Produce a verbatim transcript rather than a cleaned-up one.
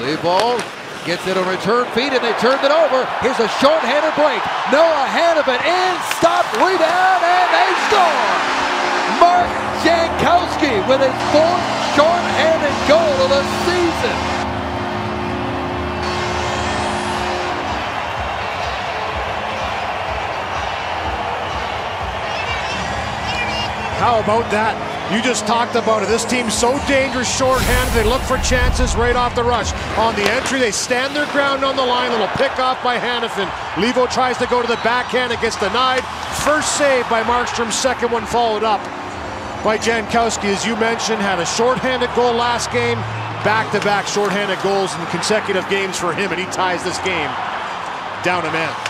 Lead ball, gets it on return feed, and they turned it over. Here's a shorthanded break. Noah Hanifin in, stop, rebound, and they score! Mark Jankowski with his fourth shorthanded goal of the season. How about that? You just talked about it. This team's so dangerous shorthanded. They look for chances right off the rush. On the entry, they stand their ground on the line. Little pick off by Hanifin. Levo tries to go to the backhand. It gets denied. First save by Markstrom. Second one followed up by Jankowski. As you mentioned, had a shorthanded goal last game. Back-to-back shorthanded goals in consecutive games for him, and he ties this game down a man.